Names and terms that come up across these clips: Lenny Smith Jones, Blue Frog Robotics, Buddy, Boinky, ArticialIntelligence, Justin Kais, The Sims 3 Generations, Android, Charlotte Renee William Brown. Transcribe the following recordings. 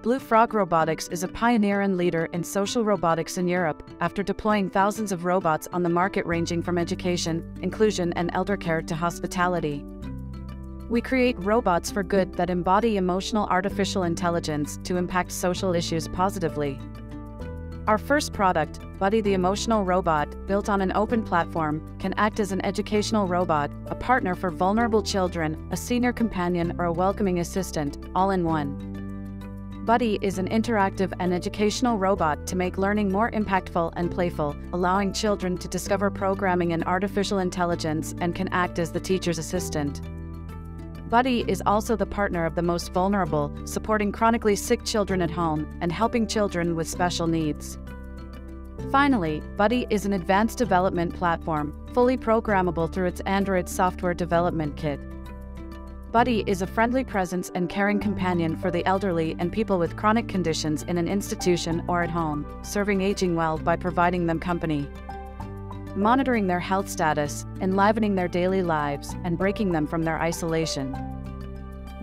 Blue Frog Robotics is a pioneer and leader in social robotics in Europe, after deploying thousands of robots on the market ranging from education, inclusion and elder care to hospitality. We create robots for good that embody emotional artificial intelligence to impact social issues positively. Our first product, Buddy the Emotional Robot, built on an open platform, can act as an educational robot, a partner for vulnerable children, a senior companion or a welcoming assistant, all in one. Buddy is an interactive and educational robot to make learning more impactful and playful, allowing children to discover programming and artificial intelligence and can act as the teacher's assistant. Buddy is also the partner of the most vulnerable, supporting chronically sick children at home and helping children with special needs. Finally, Buddy is an advanced development platform, fully programmable through its Android software development kit. Buddy is a friendly presence and caring companion for the elderly and people with chronic conditions in an institution or at home, serving aging well by providing them company, monitoring their health status, enlivening their daily lives, and breaking them from their isolation.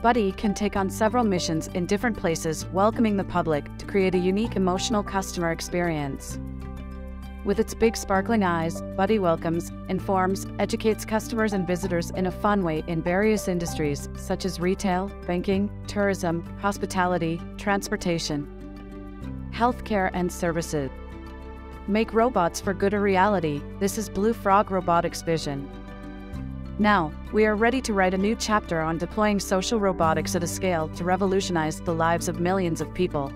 Buddy can take on several missions in different places, welcoming the public to create a unique emotional customer experience. With its big sparkling eyes, Buddy welcomes, informs, educates customers and visitors in a fun way in various industries such as retail, banking, tourism, hospitality, transportation, healthcare and services. Make robots for good a reality. This is Blue Frog Robotics' vision. Now, we are ready to write a new chapter on deploying social robotics at a scale to revolutionize the lives of millions of people.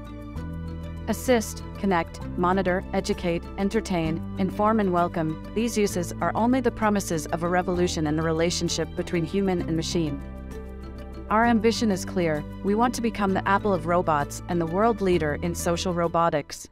Assist, connect, monitor, educate, entertain, inform and welcome. These uses are only the promises of a revolution in the relationship between human and machine. Our ambition is clear. We want to become the Apple of robots and the world leader in social robotics.